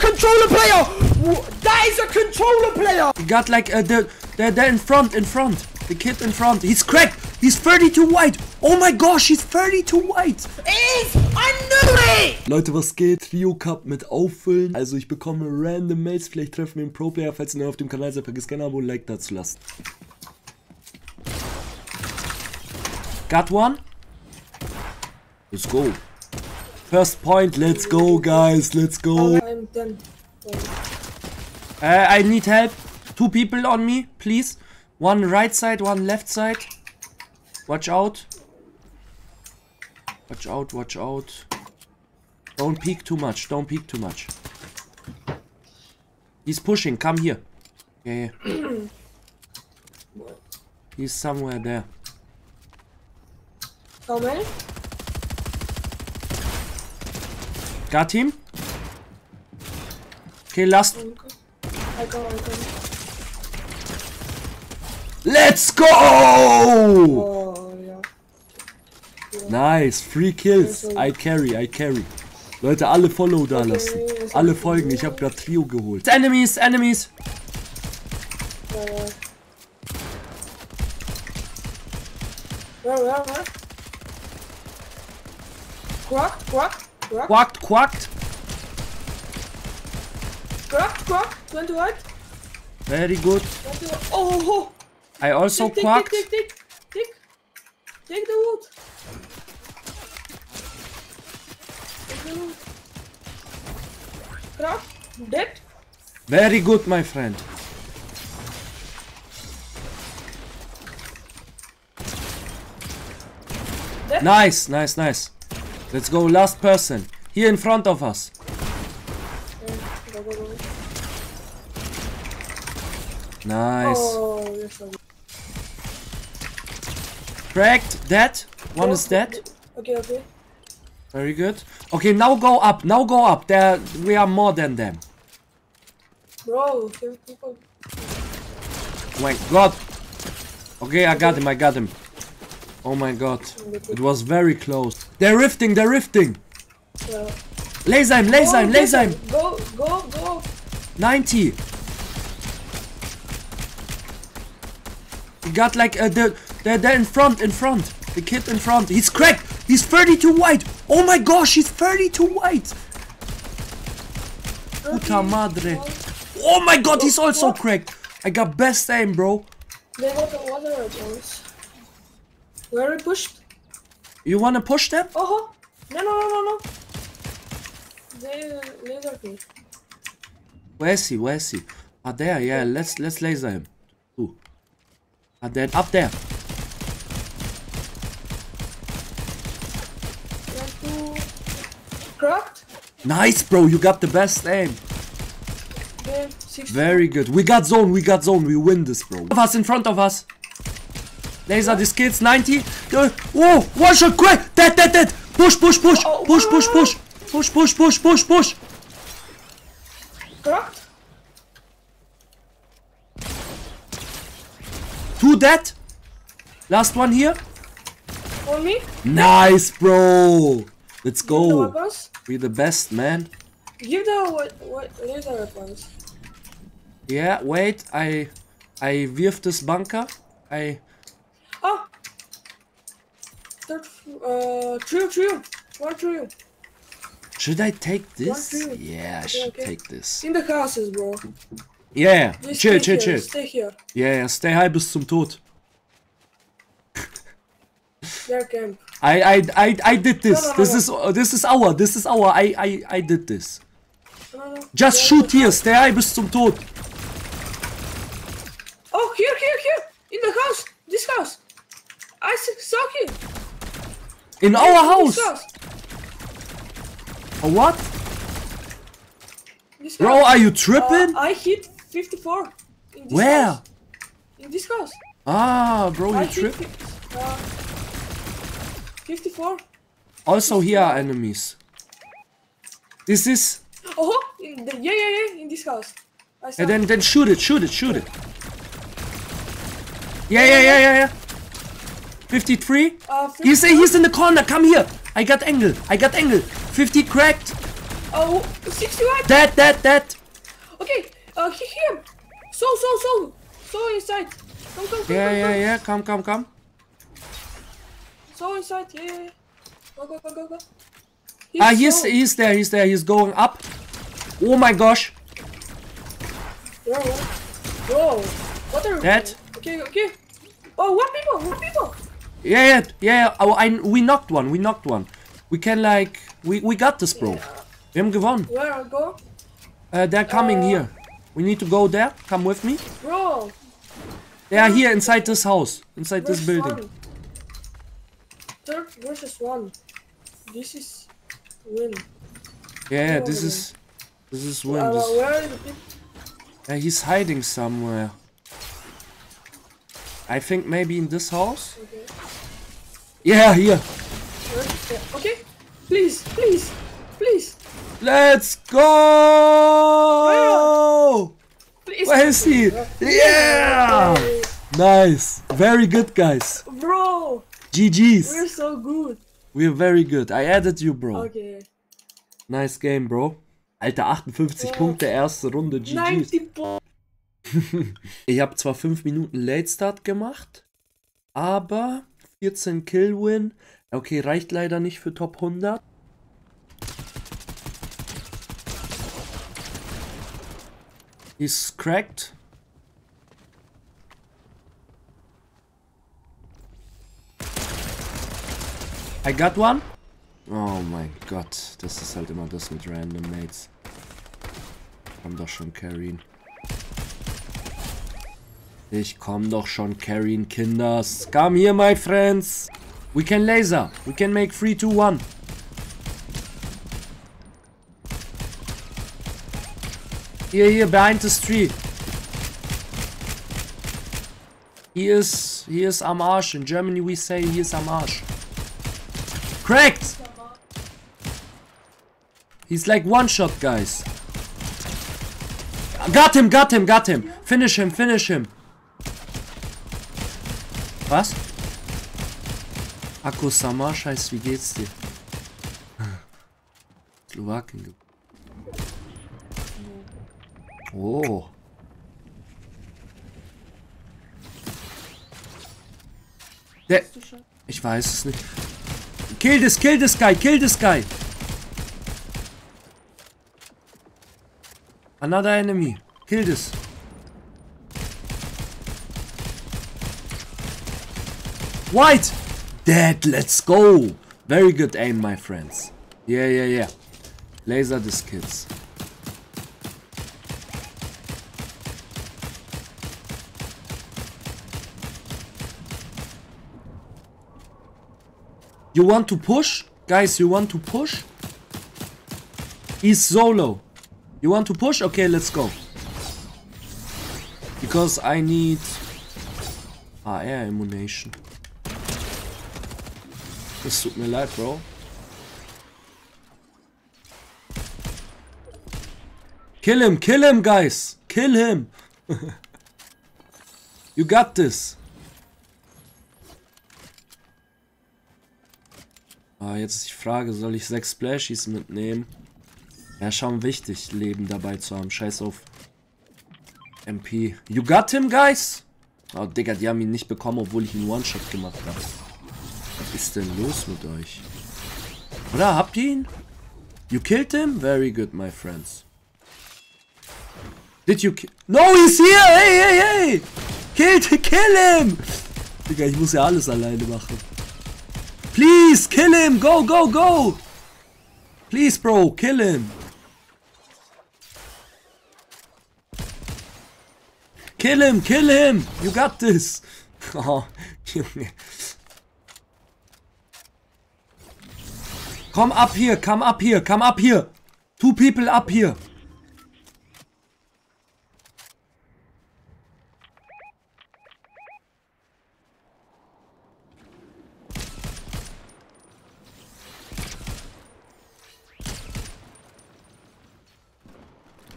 Controller player! That is a controller player! He got like the in front. The kid in front. He's cracked. He's 32 wide. Oh my gosh, he's 32 wide. I knew it! Leute, was geht? Trio Cup mit auffüllen. Also ich bekomme random Mails. Vielleicht treffen wir einen Pro-Player. Falls ihr neu auf dem Kanal seid, vergesst kein Abo und Like dazu lassen. Got one. Let's go. First point. Let's go, guys. Let's go. I'm done. I need help. Two people on me, please. One right side, one left side. Watch out. Watch out, watch out. Don't peek too much. Don't peek too much. He's pushing. Come here. Yeah, yeah. He's somewhere there. How many? Got him. Okay, last. I go. Let's go! Oh, yeah. Yeah. Nice, 3 kills. I carry. Leute, alle Follow da lassen. Alle folgen. Ich habe gerade Trio geholt. Enemies. Where? Quacked. Went to what? Very good. Oh! I also quacked. Take the wood. Crack. Dead. Very good, my friend. Dead. Nice. Let's go, last person. Here in front of us. Go. Nice. Oh, yes, cracked. Dead. One is dead. Okay. Very good. Okay, now go up. There, we are more than them. Bro, there's people. Oh my god. Okay, I got him. Oh my god. It was very close. They're rifting. Yeah. Laser him. Go. 90. He got like they're in front. The kid in front. He's cracked. He's 32 wide. Oh my gosh, he's 32 wide. Puta madre. Oh my god, he's also cracked. I got best aim, bro. They got the other ones. Where are we pushed? You wanna push them? Oh, no. They laser me. Where's he? Ah, there, yeah. Let's laser him. Ooh. Ah, dead. Up there. Cracked. Nice, bro. You got the best aim. Yeah, very good. We got zone. We win this, bro. In front of us. Laser, these kids, 90. Oh, one shot, crack! Dead. Push. Cracked. 2 dead. Last one here. On me. Nice, bro. Let's go. We're the best, man. Give the what? Laser weapons. Yeah. Wait. I wirf this bunker. Oh! Trio! One trio! Should I take this? Yeah, I should take this. In the houses, bro. Yeah, chill. Stay here. Yeah, stay high bis zum Tod. I did this. No. This is our. I did this. No. Just shoot here. Stay high bis zum Tod. Oh, here! In the house! This house! I saw him! In our house! A what? This bro, house. Are you tripping? I hit 54. In this where? House. In this house. Ah, bro, you tripping? 54. Also, 54. Here are enemies. This is. Oh, in this house. I saw and then shoot it. Yeah. 53. 50. He's in the corner. Come here. I got angle. 50 cracked. Oh, 61. That. Okay, here. So inside. Come. Yeah. Come. So inside, yeah. Go. He's there. He's going up. Oh my gosh. Whoa. What are you? That. Okay. Oh, one people. Yeah. We knocked one. We can like, we got this, bro. Yeah. We have gewonnen. Where I go? They're coming here. We need to go there. Come with me. Bro. They are here inside this house, inside this building. One? Third versus one. This is win. Yeah, this is win. Where is the people? He's hiding somewhere. I think maybe in this house. Okay. Yeah, here. Okay, please. Let's go! Please. Where is he? Yeah! Nice. Very good, guys. Bro. GG's. We're so good. We're very good. I added you, bro. Okay. Nice game, bro. Alter, 58 Punkte, erste Runde, GG's. Ich habe zwar 5 Minuten Late Start gemacht, aber 14 Kill Win. Okay, reicht leider nicht für Top 100. He's cracked. I got one. Oh mein Gott, das ist halt immer das mit Random Mates. Ich komm doch schon carryen, Kinders. Come here, my friends. We can laser. We can make 3, 2, 1. Here, behind this tree. He is am Arsch. In Germany we say he is am Arsch. Cracked! He's like one shot, guys. Got him. Finish him. Was? Akko Samar, scheiß, wie geht's dir? Slowakien. Oh. Der, ich weiß es nicht. Kill this guy. Another enemy. Kill this. White! Dead, let's go! Very good aim, my friends. Yeah. Laser these kids. You want to push? Guys, you want to push? He's solo. You want to push? Okay, let's go. Because I need AR ammunition. Das tut mir leid, Bro. Kill him, guys. Kill him. You got this. Ah, jetzt ist die Frage, soll ich 6 Splashies mitnehmen? Ja, schon wichtig, Leben dabei zu haben. Scheiß auf MP. You got him, guys? Oh, Digga, die haben ihn nicht bekommen, obwohl ich einen One-Shot gemacht habe. Was ist denn los mit euch? Oder habt ihr ihn? You killed him? Very good, my friends. Did you kill... No, he's here! Hey! Kill him! Digga, ich muss ja alles alleine machen. Please, kill him! Go! Please, bro, kill him! Kill him! You got this! Oh, Junge. Come up here. 2 people up here.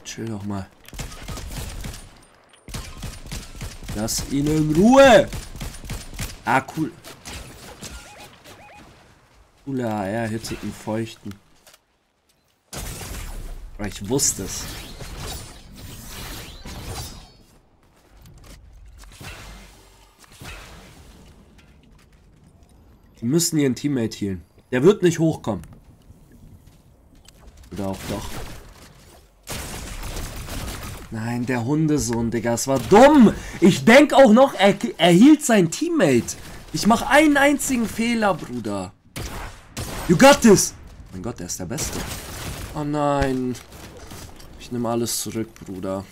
Chill doch mal. Lass ihn in Ruhe. Ah, cool. Cooler AR hittet einen Feuchten. Weil ich wusste es. Die müssen ihren Teammate healen. Der wird nicht hochkommen. Oder auch doch. Nein, der Hundesohn, Digga. Es war dumm. Ich denke auch noch, er hielt sein Teammate. Ich mache einen einzigen Fehler, Bruder. You got this. Mein Gott, der ist der Beste. Oh nein. Ich nehme alles zurück, Bruder.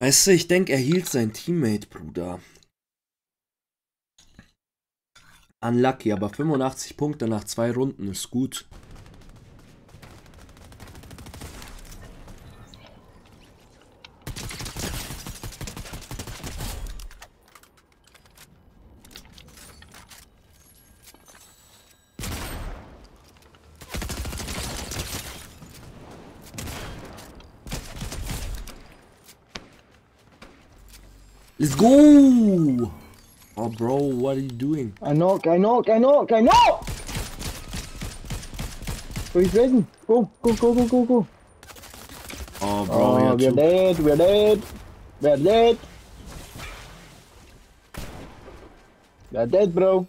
Weißt du, ich denke, er hielt sein Teammate, Bruder. Unlucky, aber 85 Punkte nach 2 Runden ist gut. Let's go! Oh, bro, what are you doing? I knock! He's waiting. Go. Oh, bro, oh, we are dead. We are dead, bro.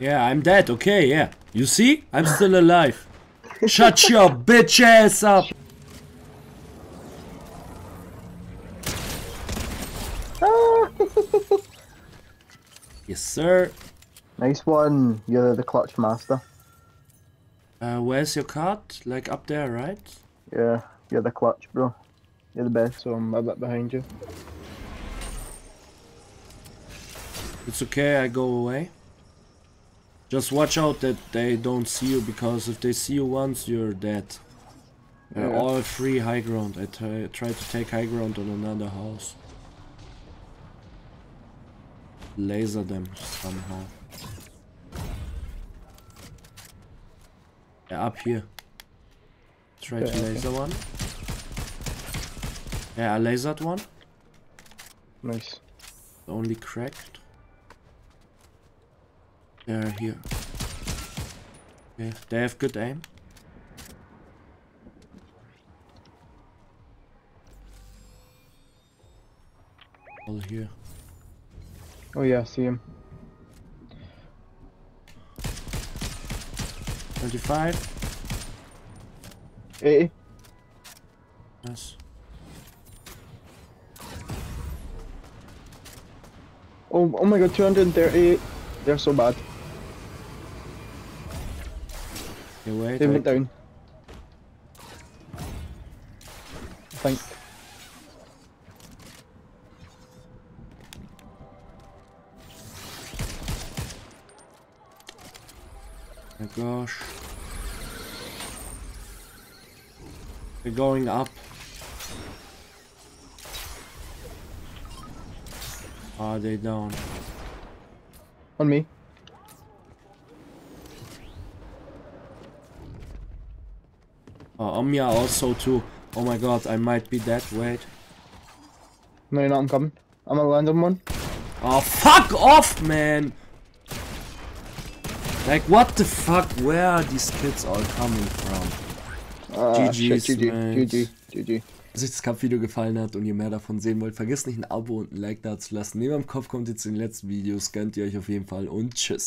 Yeah, I'm dead, okay, yeah. You see? I'm still alive. Shut your bitch ass up! Yes, sir. Nice one. You're the clutch master. Where's your card? Like up there, right? Yeah, you're the clutch, bro. You're the best, so I'm a bit behind you. It's okay, I go away. Just watch out that they don't see you, because if they see you once, you're dead. They're all free high ground. I try to take high ground on another house. Laser them somehow. Yeah, up here. Try to laser one. Yeah, I lasered one. Nice. Only cracked. They're here. Yeah, they have good aim. All here. Oh yeah, I see him. 25. 80. Nice. Oh my god, 238. They're so bad. Yeah, wait, they went down. I think. Oh my gosh. They're going up. Are they down? On me. Oh, on me also too. Oh my god, I might be dead, wait. No, you're not, I'm coming. I'm a random one. Oh, fuck off, man! Like, what the fuck? Where are these kids all coming from? GG's, shit, GG. Wenn euch das Cup-Video gefallen hat und ihr mehr davon sehen wollt, vergesst nicht ein Abo und ein Like da zu lassen. Neben dem Kopf kommt jetzt in den letzten Videos, gönnt ihr euch auf jeden Fall und tschüss.